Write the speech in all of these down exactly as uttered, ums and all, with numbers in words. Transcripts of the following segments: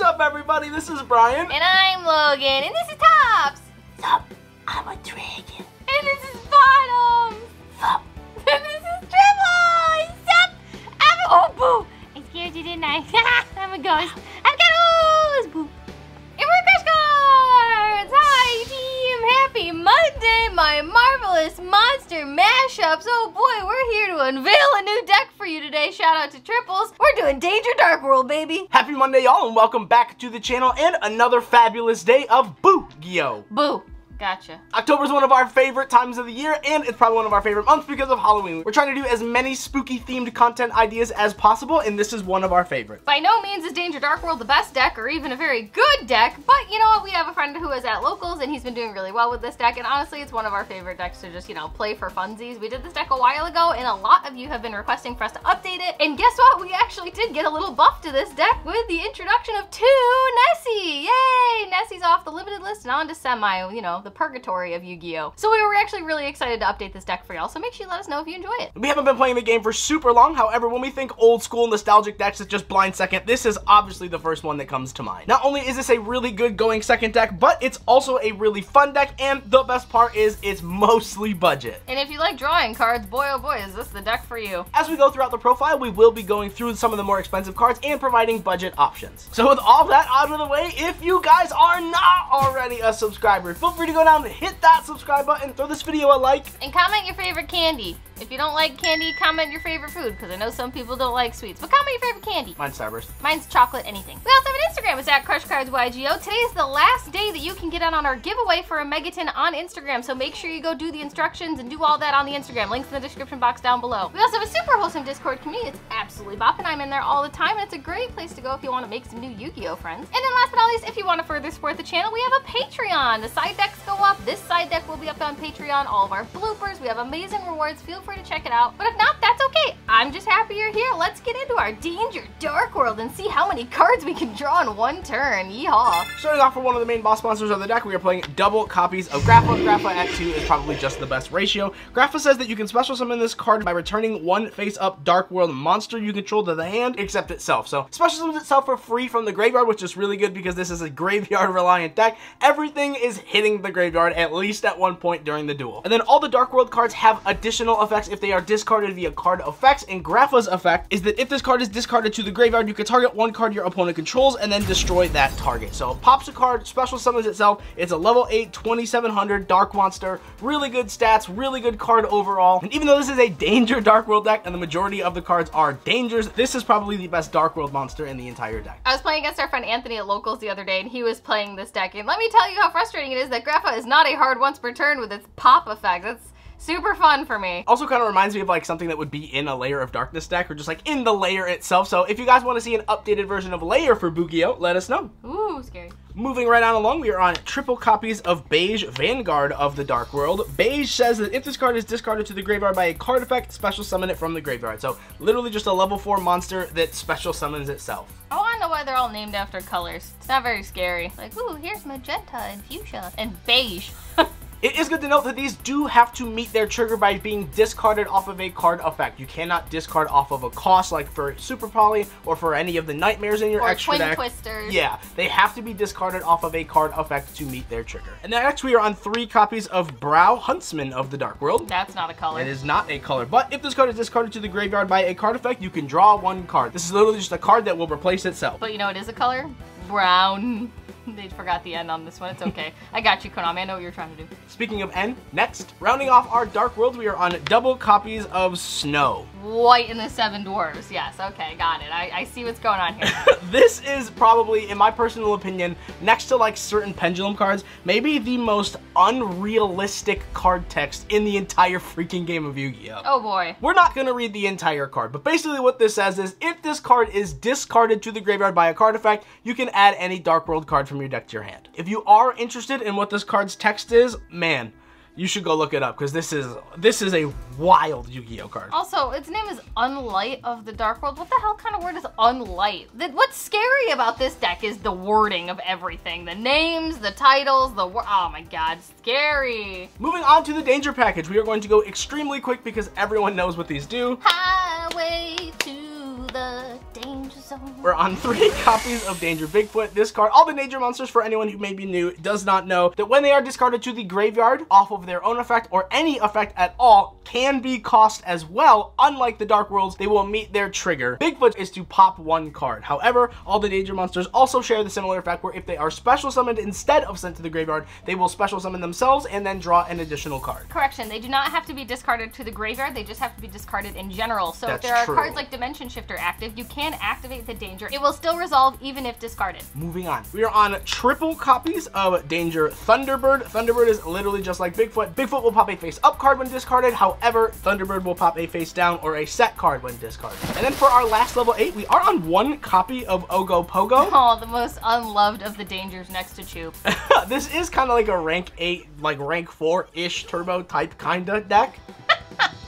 What's up, everybody? This is Brian. And I'm Logan. And this is Tops. Sup, I'm a dragon. And this is Bottoms. Sup. And this is Triples. Sup, I'm a... Oh, Boo. I scared you, didn't I? I'm a ghost. I've got ooze, Boo. And we're Crush Cards. Hi, team. Happy Monday, my marvelous monster mashups. Oh, boy, we're here to unveil a new deck for you today. Shout out to Triples. We're doing Danger Dark World, baby. Happy Monday, y'all, and welcome back to the channel and another fabulous day of Boo-Gi-Oh. Boo. Gotcha. October is one of our favorite times of the year, and it's probably one of our favorite months because of Halloween. We're trying to do as many spooky themed content ideas as possible, and this is one of our favorites. By no means is Danger Dark World the best deck or even a very good deck, but you know what? We have a friend who is at Locals, and he's been doing really well with this deck, and honestly, it's one of our favorite decks to just, you know, play for funsies. We did this deck a while ago, and a lot of you have been requesting for us to update it, and guess what? We actually did get a little buff to this deck with the introduction of two Nessie! Yay! Nessie's off the limited list and on to semi, you know, the purgatory of Yu-Gi-Oh! So we were actually really excited to update this deck for y'all, so make sure you let us know if you enjoy it. We haven't been playing the game for super long, however, when we think old school nostalgic decks that just blind second, this is obviously the first one that comes to mind. Not only is this a really good going second deck, but it's also a really fun deck, and the best part is it's mostly budget. And if you like drawing cards, boy oh boy, is this the deck for you. As we go throughout the profile, we will be going through some of the more expensive cards and providing budget options. So with all that out of the way, if you guys are not already a subscriber, feel free to go down and hit that subscribe button, throw this video a like, and comment your favorite candy. If you don't like candy, comment your favorite food, because I know some people don't like sweets, but comment your favorite candy. Mine's Starburst. Mine's chocolate, anything. We also have an Instagram, it's at Crush Cards Y G O. Today's the last day that you can get in on our giveaway for a Megaton on Instagram, so make sure you go do the instructions and do all that on the Instagram. Links in the description box down below. We also have a super wholesome Discord community. It's absolutely bopping. I'm in there all the time, and it's a great place to go if you want to make some new Yu-Gi-Oh friends. And then last but not least, if you want to further support the channel, we have a Patreon. The side decks go up. This side deck will be up on Patreon. All of our bloopers. We have amazing rewards. Feel free to check it out, but if not, that's okay. I'm just happy you're here. Let's get into our Danger Dark World and see how many cards we can draw in one turn. Yeehaw. Starting off with one of the main boss sponsors of the deck, we are playing double copies of Grapha. Grapha at two is probably just the best ratio. Grapha says that you can special summon this card by returning one face-up Dark World monster you control to the hand, except itself. So special summons itself for free from the graveyard, which is really good because this is a graveyard-reliant deck. Everything is hitting the graveyard at least at one point during the duel. And then all the Dark World cards have additional effects if they are discarded via card effects, and Grapha's effect is that if this card is discarded to the graveyard, you can target one card your opponent controls and then destroy that target. So it pops a card, special summons itself. It's a level eight, twenty-seven hundred Dark Monster. Really good stats, really good card overall. And even though this is a Danger Dark World deck and the majority of the cards are Dangers, this is probably the best Dark World monster in the entire deck. I was playing against our friend Anthony at Locals the other day, and he was playing this deck, and let me tell you how frustrating it is that Grapha is not a hard once per turn with its pop effect. That's super fun for me. Also kind of reminds me of like something that would be in a Layer of Darkness deck, or just like in the Layer itself. So if you guys want to see an updated version of Layer for Boo-Gi-Oh, let us know. Ooh, scary. Moving right on along, we are on triple copies of Beige, Vanguard of the Dark World. Beige says that if this card is discarded to the graveyard by a card effect, special summon it from the graveyard. So literally just a level four monster that special summons itself. I want to know why they're all named after colors. It's not very scary. Like, ooh, here's magenta and fuchsia and beige. It is good to note that these do have to meet their trigger by being discarded off of a card effect. You cannot discard off of a cost, like for Super Poly or for any of the Nightmares in your or extra deck. Or Twin Twisters. Yeah, they have to be discarded off of a card effect to meet their trigger. And then next we are on three copies of Brown Huntsman of the Dark World. That's not a color. It is not a color, but if this card is discarded to the graveyard by a card effect, you can draw one card. This is literally just a card that will replace itself. But you know it is a color? Brown. They forgot the end on this one. It's okay. I got you, Konami. I know what you're trying to do. Speaking of end, next, rounding off our Dark World, we are on double copies of Snow. White and the Seven Dwarves. Yes, okay, got it. I, I see what's going on here. This is probably, in my personal opinion, next to like certain Pendulum cards, maybe the most unrealistic card text in the entire freaking game of Yu-Gi-Oh! Oh boy. We're not gonna read the entire card, but basically what this says is if this card is discarded to the graveyard by a card effect, you can add any Dark World card from your deck to your hand. If you are interested in what this card's text is, man, you should go look it up, because this is this is a wild Yu-Gi-Oh card. Also, its name is Unlight of the Dark World. What the hell kind of word is Unlight? The, what's scary about this deck is the wording of everything. The names, the titles, the word. Oh my god, scary. Moving on to the Danger package. We are going to go extremely quick because everyone knows what these do. Highway to the Danger. We're on three copies of Danger Bigfoot. This card, all the Danger monsters, for anyone who may be new, does not know that when they are discarded to the graveyard off of their own effect or any effect at all, can be cost as well. Unlike the Dark Worlds, they will meet their trigger. Bigfoot is to pop one card. However, all the Danger monsters also share the similar effect where if they are special summoned instead of sent to the graveyard, they will special summon themselves and then draw an additional card. Correction, they do not have to be discarded to the graveyard, they just have to be discarded in general. So That's if there are true. cards like Dimension Shifter active, you can activate the Danger. It will still resolve even if discarded. Moving on. We are on triple copies of Danger Thunderbird. Thunderbird is literally just like Bigfoot. Bigfoot will pop a face up card when discarded. However, Thunderbird will pop a face down or a set card when discarded. And then for our last level eight, we are on one copy of Ogopogo. Oh, the most unloved of the Dangers next to Chup. This is kind of like a rank eight, like rank four-ish turbo type kinda deck.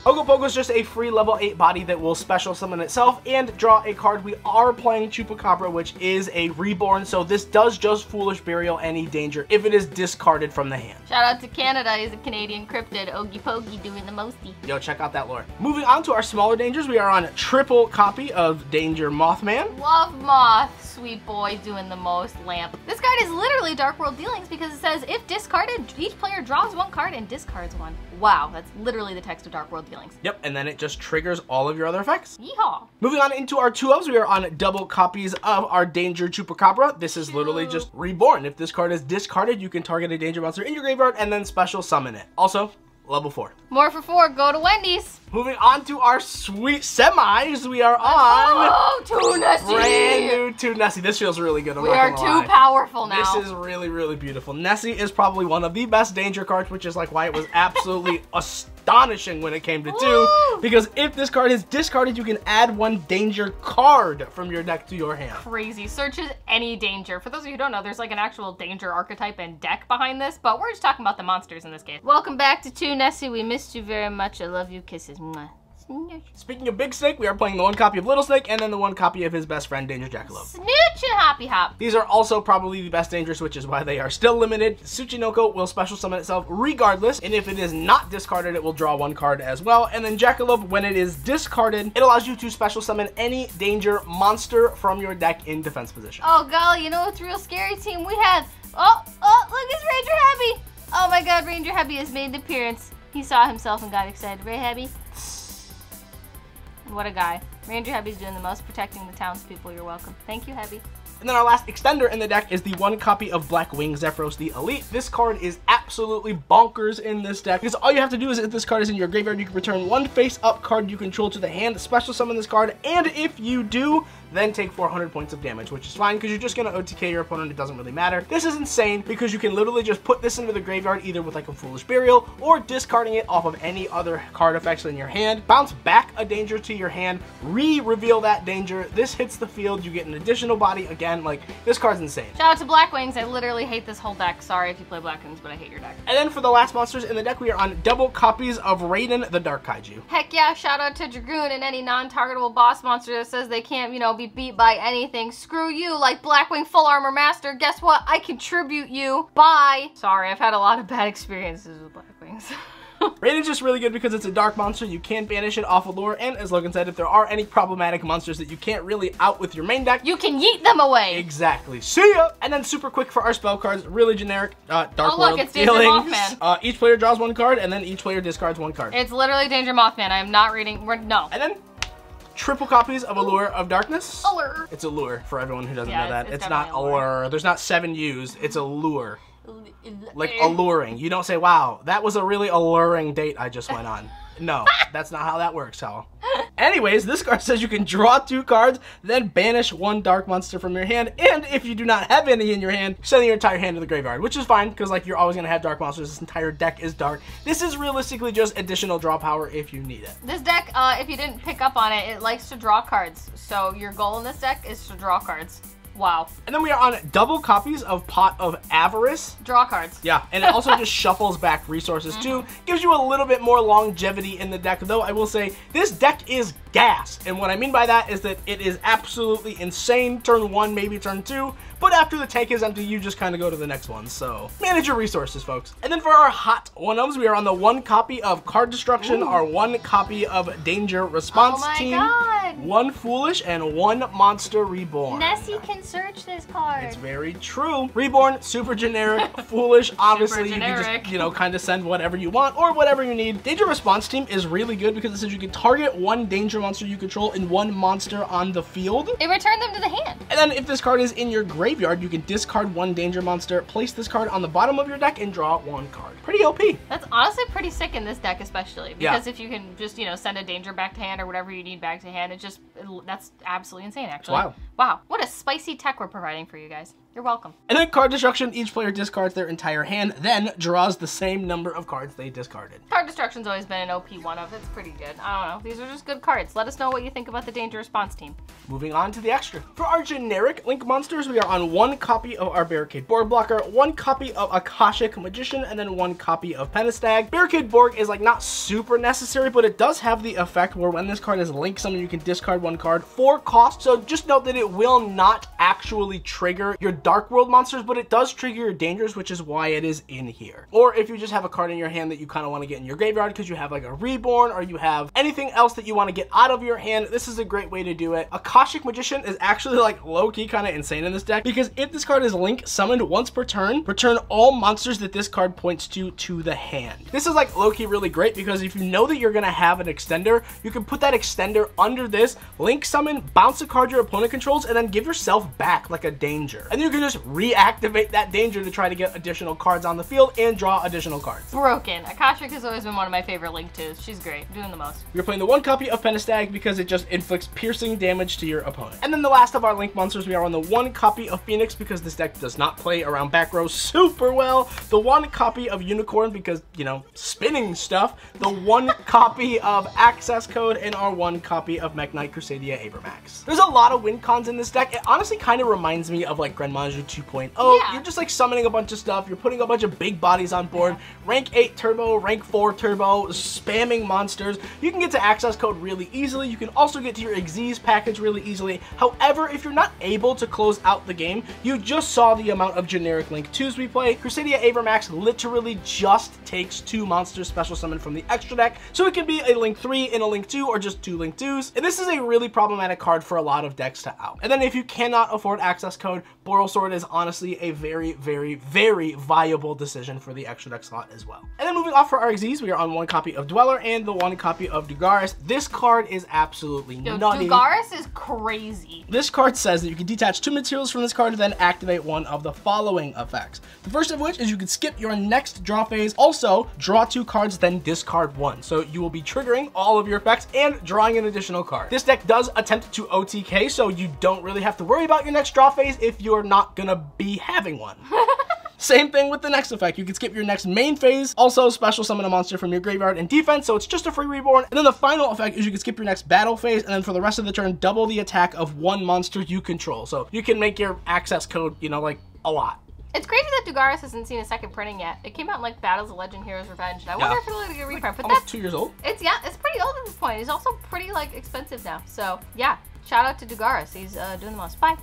Ogopogo is just a free level eight body that will special summon itself and draw a card. We are playing Chupacabra, which is a reborn, so this does just Foolish Burial any Danger if it is discarded from the hand. Shout out to Canada, he's a Canadian cryptid. Ogopogo doing the mosty. Yo, check out that lore. Moving on to our smaller Dangers, we are on a triple copy of Danger Mothman. Love Moth, sweet boy doing the most lamp. This card is literally Dark World Dealings because it says if discarded, each player draws one card and discards one. Wow, that's literally the text of Dark World Dealings. Yep, and then it just triggers all of your other effects. Yeehaw! Moving on into our two-ofs, we are on double copies of our Danger Chupacabra. This is literally just reborn. If this card is discarded, you can target a Danger monster in your graveyard and then special summon it. Also, level four. More for four, go to Wendy's. Moving on to our sweet semis, we are on oh, two Nessie. Brand new two Nessie. This feels really good. I'm we are too lie. powerful now. This is really, really beautiful. Nessie is probably one of the best Danger cards, which is like why it was absolutely astonishing when it came to two. Because if this card is discarded, you can add one Danger card from your deck to your hand. Crazy. Searches any Danger. For those of you who don't know, there's like an actual Danger archetype and deck behind this, but we're just talking about the monsters in this case. Welcome back to two Nessie. We missed you very much. I love you. Kisses. Speaking of Big Snake, we are playing the one copy of Little Snake and then the one copy of his best friend, Danger Jackalope. Snitch and Hoppy Hop. These are also probably the best Dangers, which is why they are still limited. Tsuchinoko will special summon itself regardless, and if it is not discarded, it will draw one card as well. And then Jackalope, when it is discarded, it allows you to special summon any Danger monster from your deck in defense position. Oh, golly, you know what's real scary, team? We have... Oh, oh, look, it's Ranger Happy. Oh, my God, Ranger Happy has made an appearance. He saw himself and got excited. Ray Happy. What a guy. Ranger Happy's doing the most, protecting the townspeople. You're welcome. Thank you, Happy. And then our last extender in the deck is the one copy of Black Wing Zephyros the Elite. This card is absolutely bonkers in this deck because all you have to do is if this card is in your graveyard, you can return one face-up card you control to the hand, special summon this card, and if you do, then take four hundred points of damage, which is fine because you're just going to O T K your opponent. It doesn't really matter. This is insane because you can literally just put this into the graveyard either with like a Foolish Burial or discarding it off of any other card effects in your hand. Bounce back a Danger to your hand, re-reveal that Danger. This hits the field. You get an additional body again. Like, this card's insane. Shout out to Black Wings. I literally hate this whole deck. Sorry if you play Black Wings, but I hate your deck. And then for the last monsters in the deck, we are on double copies of Raiden the Dark Kaiju. Heck yeah, shout out to Dragoon and any non-targetable boss monster that says they can't, you know, be beat by anything. Screw you, like Blackwing Full Armor Master. Guess what? I contribute you. Bye. Sorry, I've had a lot of bad experiences with Blackwings. Raiden's just really good because it's a dark monster. You can banish it off of lore, and as Logan said, if there are any problematic monsters that you can't really out with your main deck, you can yeet them away. Exactly. See ya! And then super quick for our spell cards, really generic, uh, Dark World Dealings. Oh look, it's Danger Mothman. Uh, each player draws one card, and then each player discards one card. It's literally Danger Mothman. I am not reading, we're, no. And then triple copies of Allure of Darkness. Allure. It's Allure for everyone who doesn't yeah, know that. It's, it's, it's not Allure. There's not seven U's. It's Allure. Like alluring. You don't say, wow, that was a really alluring date I just went on. No, that's not how that works, Hal. Anyways, this card says you can draw two cards, then banish one dark monster from your hand, and if you do not have any in your hand, send your entire hand to the graveyard, which is fine, because like you're always going to have dark monsters. This entire deck is dark. This is realistically just additional draw power if you need it. This deck, uh, if you didn't pick up on it, it likes to draw cards, so your goal in this deck is to draw cards. Wow. And then we are on double copies of Pot of Avarice. Draw cards. Yeah, and it also just shuffles back resources too. Gives you a little bit more longevity in the deck, though I will say this deck is gas. And what I mean by that is that it is absolutely insane. Turn one, maybe turn two, but after the tank is empty, you just kind of go to the next one. So manage your resources, folks. And then for our hot one-ofs, we are on the one copy of Card Destruction, Ooh. our one copy of Danger Response Team. Oh my God. one Foolish, and one Monster Reborn. Nessie can search this card. It's very true. Reborn, super generic. Foolish, obviously, super generic. You can just, you know, kind of send whatever you want or whatever you need. Danger Response Team is really good because it says you can target one danger monster you control and one monster on the field. It returns them to the hand. And then if this card is in your graveyard, you can discard one danger monster, place this card on the bottom of your deck, and draw one card. Pretty O P. That's honestly pretty sick in this deck, especially because yeah. if you can just, you know, send a danger back to hand or whatever you need back to hand, it's just, it, that's absolutely insane, actually. Wow. Wow. What a spicy tech we're providing for you guys. You're welcome. And then Card Destruction, each player discards their entire hand, then draws the same number of cards they discarded. Card Destruction's always been an O P one of, it's pretty good. I don't know, these are just good cards. Let us know what you think about the Danger Response Team. Moving on to the extra. For our generic Link monsters, we are on one copy of our Barricade Board Blocker, one copy of Akashic Magician, and then one copy of Penastag. Barricade Board is like not super necessary, but it does have the effect where when this card is linked somewhere, you can discard one card for cost, so just note that it will not actually trigger your Dark World monsters, but it does trigger your dangers, which is why it is in here. Or if you just have a card in your hand that you kind of want to get in your graveyard because you have like a Reborn or you have anything else that you want to get out of your hand, this is a great way to do it. Akashic Magician is actually like low-key kind of insane in this deck because if this card is Link summoned once per turn, return all monsters that this card points to to the hand. This is like low-key really great because if you know that you're going to have an extender, you can put that extender under this, Link summon, bounce a card your opponent controls, and then give yourself back like a danger. And you can just reactivate that danger to try to get additional cards on the field and draw additional cards. Broken. Akashic has always been one of my favorite Link twos. She's great. Doing the most. You're playing the one copy of Penastag because it just inflicts piercing damage to your opponent. And then the last of our Link monsters, we are on the one copy of Phoenix because this deck does not play around back row super well. The one copy of Unicorn because, you know, spinning stuff. The one copy of Access Code and our one copy of Mech Knight Crusadia Abramax. There's a lot of win cons in this deck. It honestly kind of reminds me of like Grand Manju two point oh, yeah. You're just like summoning a bunch of stuff, you're putting a bunch of big bodies on board, yeah. rank eight turbo, rank four turbo, spamming monsters. You can get to Access Code really easily, you can also get to your Xyz package really easily. However, if you're not able to close out the game, you just saw the amount of generic Link twos we play. Crusadia Abramax literally just takes two monsters special summon from the extra deck, so it can be a Link three and a Link two or just two Link twos, and this is a really problematic card for a lot of decks to out. And then if you cannot afford Access Code, Boral Sword is honestly a very, very, very viable decision for the extra deck slot as well. And then moving off for our Xyz, we are on one copy of Dweller and the one copy of Dugaris. This card is absolutely Yo, nutty. Dugaris is crazy. This card says that you can detach two materials from this card and then activate one of the following effects. The first of which is you can skip your next draw phase. Also, draw two cards, then discard one. So you will be triggering all of your effects and drawing an additional card. This deck does attempt to O T K, so you don't really have to worry about your next draw phase if you're not gonna be having one. Same thing with the next effect. You can skip your next main phase. Also, special summon a monster from your graveyard and defense, so it's just a free reborn. And then the final effect is you can skip your next battle phase, and then for the rest of the turn, double the attack of one monster you control. So you can make your Access Code, you know, like a lot. It's crazy that Dugaris hasn't seen a second printing yet. It came out in like Battles of Legend Heroes Revenge. And I wonder yeah. if it'll get a reprint. Like, but almost that's two years old. It's yeah, it's pretty old at this point. It's also pretty like expensive now. So yeah, shout out to Dugaris. He's uh, doing the most. Bye.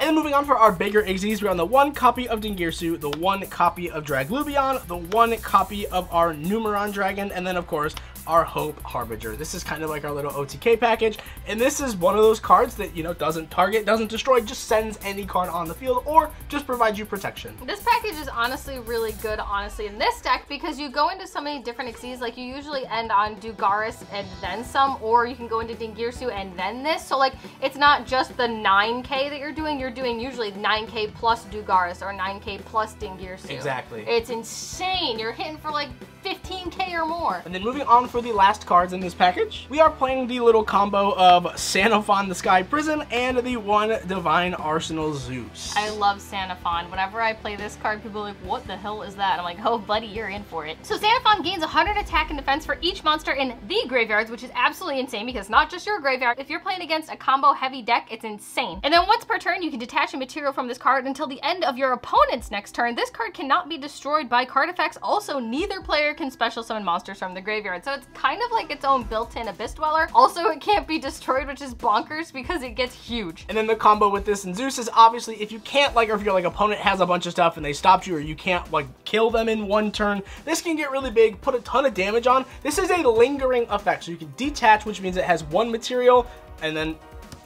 And then moving on for our bigger Xyz, we're on the one copy of Dingirsu, the one copy of Draglubion, the one copy of our Numeron Dragon, and then of course, our Hope Harbinger. This is kind of like our little O T K package, and this is one of those cards that, you know, doesn't target, doesn't destroy, just sends any card on the field or just provides you protection. This package is honestly really good, honestly, in this deck because you go into so many different Xyz, like you usually end on Dugaris and then some, or you can go into Dingirsu and then this, so like, it's not just the nine K that you're doing, you're doing usually nine K plus Dugaris or nine K plus Dingirsu. Exactly. It's insane, you're hitting for like fifteen K or more. And then moving on for the last cards in this package, we are playing the little combo of Sanaphond the Sky Prison and the one Divine Arsenal Zeus. I love Sanaphond. Whenever I play this card, people are like, what the hell is that? And I'm like, oh buddy, you're in for it. So Sanaphond gains one hundred attack and defense for each monster in the graveyards, which is absolutely insane because not just your graveyard. If you're playing against a combo heavy deck, it's insane. And then once per turn, you can detach a material from this card until the end of your opponent's next turn. This card cannot be destroyed by card effects. Also, neither player can special summon summon monsters from the graveyard. So it's kind of like its own built-in Abyss Dweller. Also, it can't be destroyed, which is bonkers because it gets huge. And then the combo with this and Zeus is obviously if you can't, like, or if your like opponent has a bunch of stuff and they stopped you, or you can't like kill them in one turn, this can get really big, put a ton of damage on. This is a lingering effect, so you can detach, which means it has one material, and then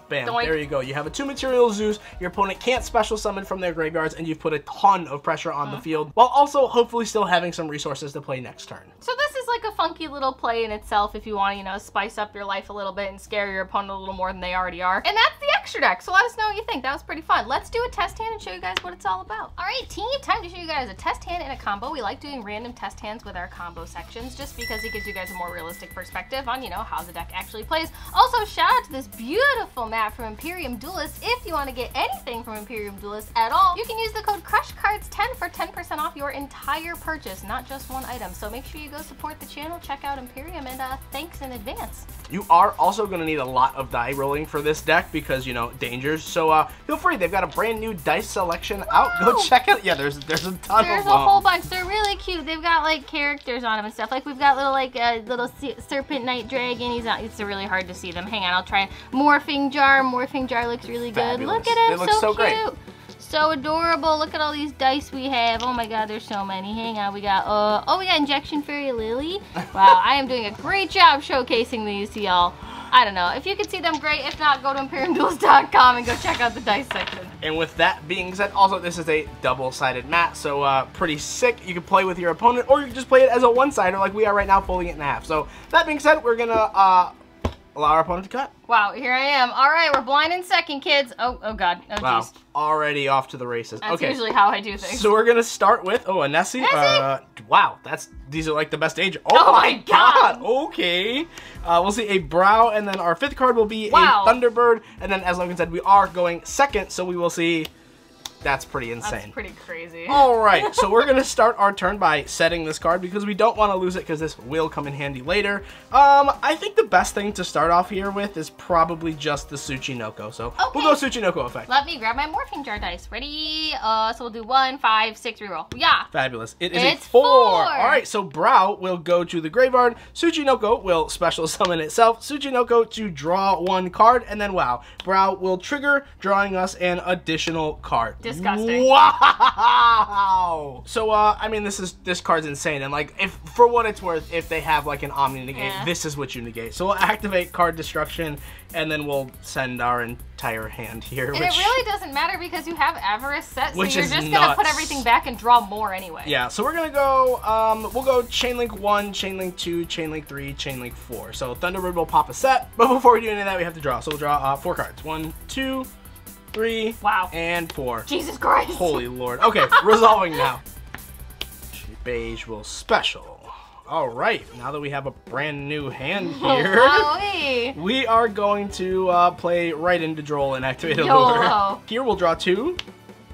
bam, Doink. There you go. You have a two material Zeus, your opponent can't special summon from their graveyards, and you've put a ton of pressure on mm. the field, while also hopefully still having some resources to play next turn. So this is like a funky little play in itself if you want to, you know, spice up your life a little bit and scare your opponent a little more than they already are. And that's the extra deck, so let us know what you think. That was pretty fun. Let's do a test hand and show you guys what it's all about. All right, team, time to show you guys a test hand and a combo. We like doing random test hands with our combo sections just because it gives you guys a more realistic perspective on, you know, how the deck actually plays. Also, shout out to this beautiful map from Imperium Duelist. If you want to get anything from Imperium Duelist at all, you can use the code Crush Cards ten for ten percent off your entire purchase, not just one item. So make sure you go support the channel, check out Imperium, and uh, thanks in advance. You are also going to need a lot of die rolling for this deck because, you know, dangers. So uh, feel free. They've got a brand new dice selection Whoa. out. Go check it. Yeah, there's there's a ton there's of them. There's a whole bunch. They're really cute. They've got like characters on them and stuff. Like we've got little like uh, little serpent knight dragon. He's not. It's really hard to see them. Hang on, I'll try. Morphing jar. Our morphing jar looks really good. Fabulous. Look at him, so, so cute. Great. So adorable. Look at all these dice we have. Oh my god, there's so many. Hang on, we got, uh, oh, we got Injection Fairy Lily. Wow, I am doing a great job showcasing these to y'all. I don't know. If you can see them, great. If not, go to Imperium Duelist dot com and go check out the dice section. And with that being said, also, this is a double-sided mat, so uh, pretty sick. You can play with your opponent, or you can just play it as a one-sider like we are right now, folding it in half. So that being said, we're going to... Uh, allow our opponent to cut. Wow, here I am. All right, we're blind in second, kids. Oh, oh God. Oh, wow. Geez. Already off to the races. That's okay. Usually how I do things. So we're gonna start with oh, a Nessie. Nessie? Uh, wow, that's these are like the best danger. Oh, oh my God. God. Okay. Uh, we'll see a Brow, and then our fifth card will be wow. a Thunderbird, and then as Logan said, we are going second, so we will see. That's pretty insane. That's pretty crazy. All right, so we're going to start our turn by setting this card because we don't want to lose it because this will come in handy later. Um, I think the best thing to start off here with is probably just the Tsuchinoko. So okay. we'll go Tsuchinoko effect. Let me grab my Morphing Jar dice. Ready? Uh, so we'll do one, five, six, reroll. Yeah. Fabulous. It is it's a four. four. All right, so Brow will go to the graveyard. Tsuchinoko will special summon itself. Tsuchinoko to draw one card, and then wow. Brow will trigger, drawing us an additional card. This Disgusting. Wow! So, uh, I mean, this is this card's insane, and like, if for what it's worth, if they have like an Omni negate, yeah. this is what you negate. So we'll activate Card Destruction, and then we'll send our entire hand here. And which, it really doesn't matter because you have Avarice set, so you're just nuts. gonna put everything back and draw more anyway. Yeah. So we're gonna go. Um, we'll go Chainlink one, Chainlink two, Chainlink three, Chainlink four. So Thunderbird will pop a set, but before we do any of that, we have to draw. So we'll draw uh, four cards. One, two. Three wow. and four. Jesus Christ. Holy Lord. Okay, resolving now. Beige will special. All right, now that we have a brand new hand here, oh, we are going to uh, play right into Droll and activate a lure. Here we'll draw two.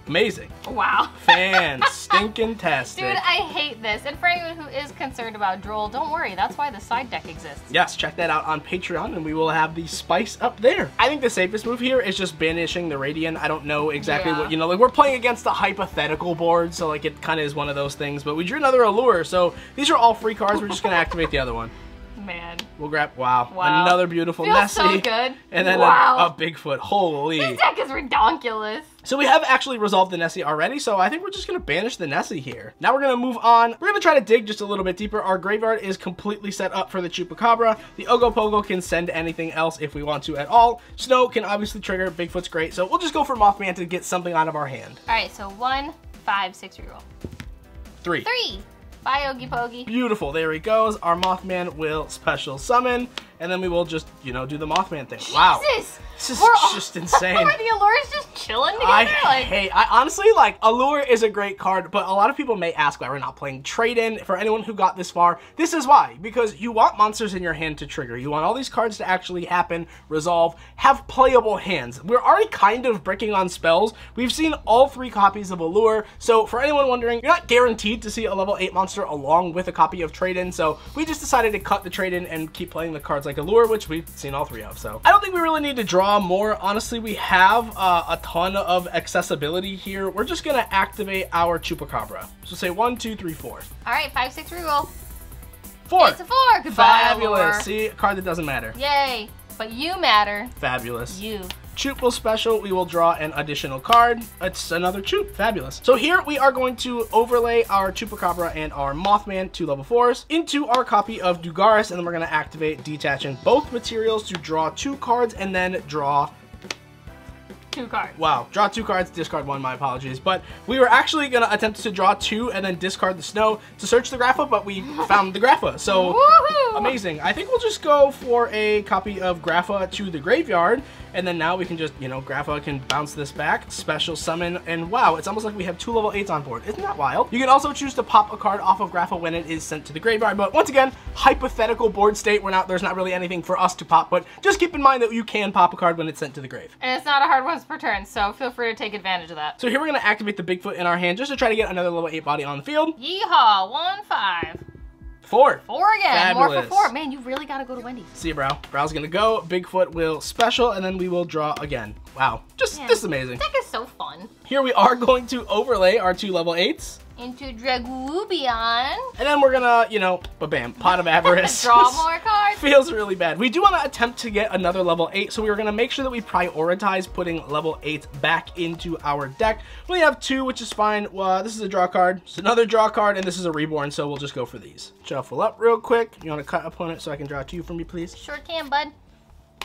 Amazing. Wow. Fan stinking tastic. Dude, I hate this. And for anyone who is concerned about Droll, don't worry. That's why the side deck exists. Yes, check that out on Patreon and we will have the spice up there. I think the safest move here is just banishing the Radiant. I don't know exactly yeah. what, you know, like we're playing against the hypothetical board, so like it kind of is one of those things, but we drew another Allure, so these are all free cards. We're just going to activate the other one. Man. We'll grab, wow, wow. another beautiful Feels Nessie. So good. And then wow. a, a Bigfoot, holy. This deck is redonkulous. So we have actually resolved the Nessie already, so I think we're just going to banish the Nessie here. Now we're going to move on. We're going to try to dig just a little bit deeper. Our graveyard is completely set up for the Chupacabra. The Ogopogo can send anything else if we want to at all. Snow can obviously trigger. Bigfoot's great, so we'll just go for Mothman to get something out of our hand. All right, so one, five, six reroll. Three. Three. Bye, Oogie Pogie. Beautiful. There he goes. Our Mothman will special summon, and then we will just, you know, do the Mothman thing. Jesus. Wow. Jesus! This is all, just insane. Are the Allures just chilling together? I, like, hey, I honestly, like, Allure is a great card, but a lot of people may ask why we're not playing Trade-In. For anyone who got this far, this is why. Because you want monsters in your hand to trigger. You want all these cards to actually happen, resolve, have playable hands. We're already kind of bricking on spells. We've seen all three copies of Allure, so for anyone wondering, you're not guaranteed to see a level eight monster along with a copy of Trade-In, so we just decided to cut the Trade-In and keep playing the cards like Allure, which we've seen all three of, so. I don't think we really need to draw more. Honestly, we have uh, a ton of accessibility here. We're just gonna activate our Chupacabra. So say one, two, three, four. All right, five, six, reroll. Four. It's a four. Goodbye. Fabulous. Lore. See, a card that doesn't matter. Yay. But you matter. Fabulous. You. Choop will special, we will draw an additional card. It's another Choop, fabulous. So here we are going to overlay our Chupacabra and our Mothman, two level fours, into our copy of Dugaris, and then we're gonna activate detaching both materials to draw two cards and then draw two cards. Wow, draw two cards, discard one, my apologies. But we were actually gonna attempt to draw two and then discard the Snow to search the Grapha, but we found the Grapha, so woohoo! Amazing. I think we'll just go for a copy of Grapha to the graveyard, and then now we can just, you know, Grapha can bounce this back, special summon, and wow, it's almost like we have two level eights on board. Isn't that wild? You can also choose to pop a card off of Grapha when it is sent to the graveyard, but once again, hypothetical board state, we're not, there's not really anything for us to pop, but just keep in mind that you can pop a card when it's sent to the grave. And it's not a hard once per turn, so feel free to take advantage of that. So here we're gonna activate the Bigfoot in our hand just to try to get another level eight body on the field. Yeehaw, one, five. Four. Four again. Fabulous. More for four. Man, you really gotta go to Wendy's. See you, Brow. Brow's gonna go. Bigfoot will special, and then we will draw again. Wow. Just, yeah, this is amazing. This deck is so fun. Here we are going to overlay our two level eights. Into Dragloobion. And then we're gonna, you know, ba-bam, Pot of Avarice. Draw more cards. Feels really bad. We do wanna attempt to get another level eight, so we're gonna make sure that we prioritize putting level eight back into our deck. We have two, which is fine. Well, this is a draw card, it's another draw card, and this is a reborn, so we'll just go for these. Shuffle up real quick. You wanna cut opponent so I can draw two from you, please? Sure can, bud.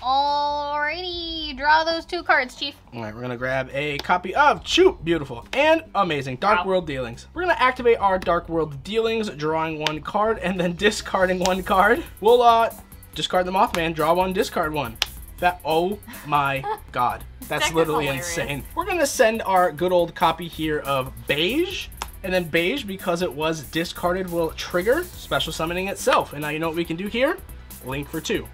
Alrighty, draw those two cards, Chief. Alright, we're gonna grab a copy of Choop, beautiful and amazing, Dark wow. World Dealings. We're gonna activate our Dark World Dealings, drawing one card and then discarding one card. We'll uh, discard the Mothman, draw one, discard one. That, oh my god, that's that literally insane. We're gonna send our good old copy here of Beige, and then Beige, because it was discarded, will trigger special summoning itself. And now you know what we can do here, Link for two.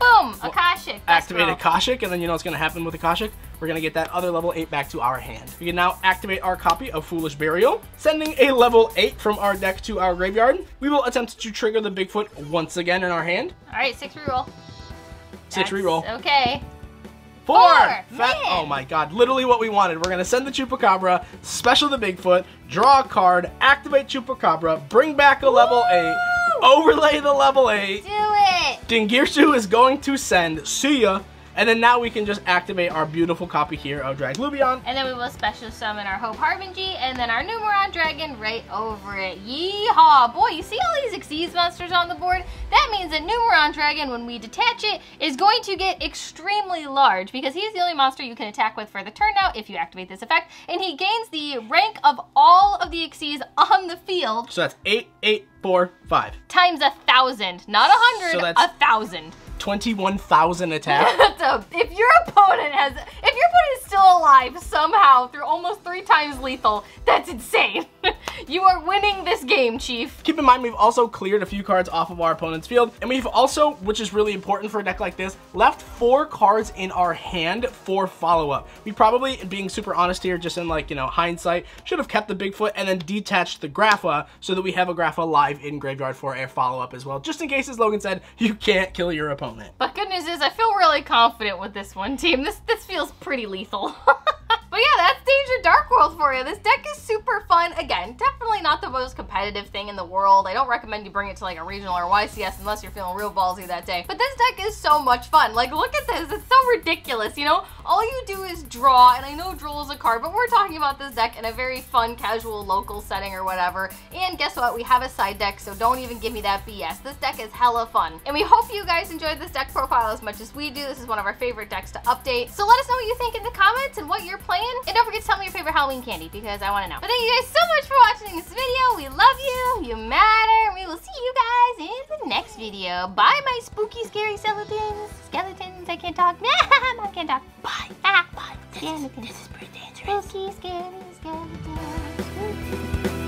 Boom! Akashic. Activate Akashic, and then you know what's going to happen with Akashic. We're going to get that other level eight back to our hand. We can now activate our copy of Foolish Burial, sending a level eight from our deck to our graveyard. We will attempt to trigger the Bigfoot once again in our hand. All right, six reroll. Six That's reroll. Okay. Four! Four. Fat, oh my god, literally what we wanted. We're going to send the Chupacabra, special the Bigfoot, draw a card, activate Chupacabra, bring back a level Woo! eight, overlay the level eight. Dude. Dingirsu is going to send, see ya, and then now we can just activate our beautiful copy here of Draglubion. And then we will special summon our Hope Harbinger and then our Numeron Dragon right over it. Yeehaw! Boy, you see all these Xyz monsters on the board? That means that Numeron Dragon, when we detach it, is going to get extremely large because he's the only monster you can attack with for the turn now if you activate this effect, and he gains the rank of all of the Xyz on the field. So that's eight, eight, four, five. Times a thousand, not a hundred, so that's a thousand. twenty-one thousand attack. a, if your opponent has, if your opponent is still alive somehow through almost three times lethal, that's insane. You are winning this game, Chief. Keep in mind, we've also cleared a few cards off of our opponent's field, and we've also, which is really important for a deck like this, left four cards in our hand for follow-up. We probably, being super honest here, just in like, you know, hindsight, should have kept the Bigfoot and then detached the Grapha so that we have a Grapha live in graveyard for a follow-up as well, just in case, as Logan said, you can't kill your opponent. But good news is I feel really confident with this one, team. This this feels pretty lethal. But yeah, that's Danger Dark World for you. This deck is super fun. Again, definitely not the most competitive thing in the world. I don't recommend you bring it to like a regional or Y C S unless you're feeling real ballsy that day. But this deck is so much fun. Like, look at this. It's so ridiculous, you know? All you do is draw, and I know draw is a card, but we're talking about this deck in a very fun, casual, local setting or whatever. And guess what? We have a side deck, so don't even give me that B S. This deck is hella fun. And we hope you guys enjoyed this deck profile as much as we do. This is one of our favorite decks to update. So let us know what you think in the comments and what you're playing. And don't forget to tell me your favorite Halloween candy because I want to know. But thank you guys so much for watching this video. We love you. You matter. We will see you guys in the next video. Bye, my spooky, scary skeletons. Skeletons, I can't talk. I can't talk. Bye. Bye. This, this is pretty dangerous. Spooky, scary skeletons.